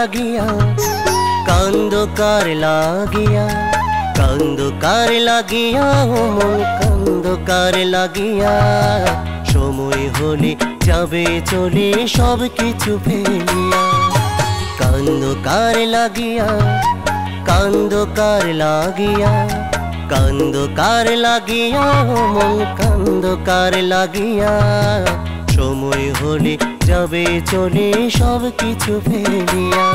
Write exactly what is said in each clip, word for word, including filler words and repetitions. लागिया, कांदो कार लागिया, कांदो कार लागिया, ओ मन कांदो कार लागिया। समय होले जाबे चले सब किछु फेलिया, कांदो कार लागिया, कांदो कार लागिया, कांदो कार लागिया, ओ मन कांदो कार लागिया। समय होले जाबे चले सब किछु फेलिया।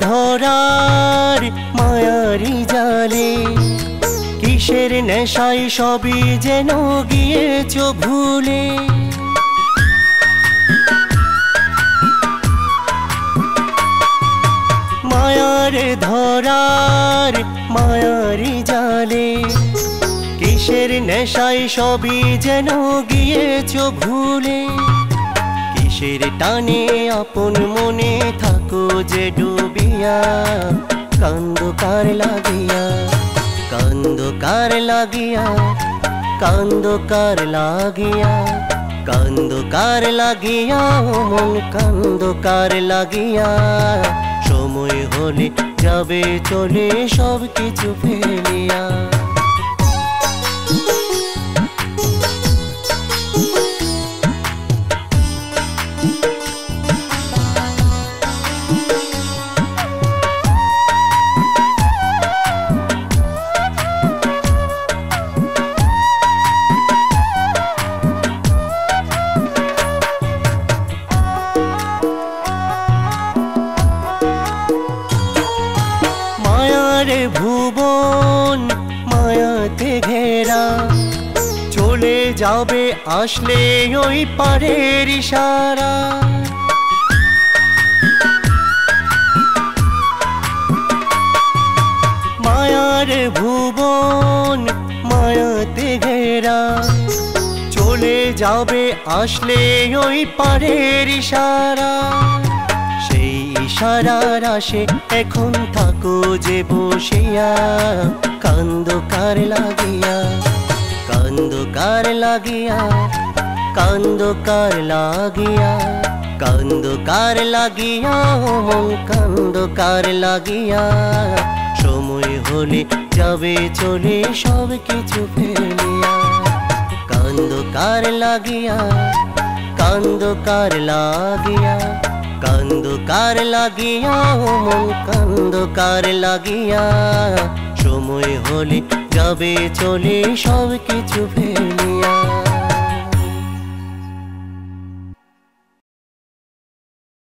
धरार मायारी जाले किसेर नेशाय सबी जेन गियेछो भूले, मायार धरार मायारी जाले किसेर नेशाय सबी जेन गियेछो भूले। किसेर टाने आपन मने थाको जे डुबिया, कांदो कार लागिया, कांदो कार लागिया, कांदो कार लागिया, कांदो कार लागिया, ओ मन कांदो कार लागिया। समय होले जाबे चले सब किछु फेलिया। भुवन मायाते घेरा चले जाबे आसले ओई पारेर इशारा, मायार भुवन मायाते घेरा चले जाबे आसले ओई पारेर इशारा। इशारार आशे एखन थाको जे बसिया, कांदो कार लागिया, कांदो कार लागिया, कांदो कार लागिया, कांदो कार लागिया, ओ मन कांदो कार लागिया। समय होले जाबे चले सब किछु फेलिया, कांदो कार लागिया, कांदो कार लागिया, कांदो कार लागिया, ओ मन कांदो कार लागिया। समय होले जाबे चले सब किछु फेलिया।